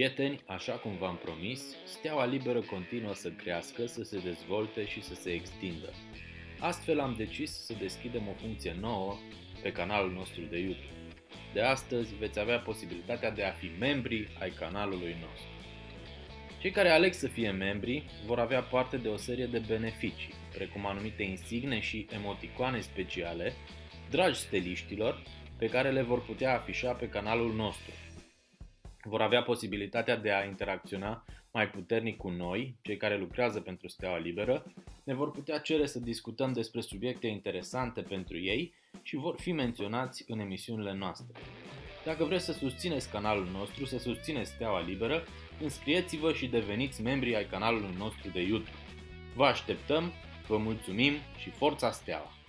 Prieteni, așa cum v-am promis, Steaua Liberă continuă să crească, să se dezvolte și să se extindă. Astfel am decis să deschidem o funcție nouă pe canalul nostru de YouTube. De astăzi veți avea posibilitatea de a fi membri ai canalului nostru. Cei care aleg să fie membri vor avea parte de o serie de beneficii, precum anumite insigne și emoticoane speciale, dragi steliștilor, pe care le vor putea afișa pe canalul nostru. Vor avea posibilitatea de a interacționa mai puternic cu noi, cei care lucrează pentru Steaua Liberă, ne vor putea cere să discutăm despre subiecte interesante pentru ei și vor fi menționați în emisiunile noastre. Dacă vreți să susțineți canalul nostru, să susțineți Steaua Liberă, înscrieți-vă și deveniți membri ai canalului nostru de YouTube. Vă așteptăm, vă mulțumim și forța Steaua!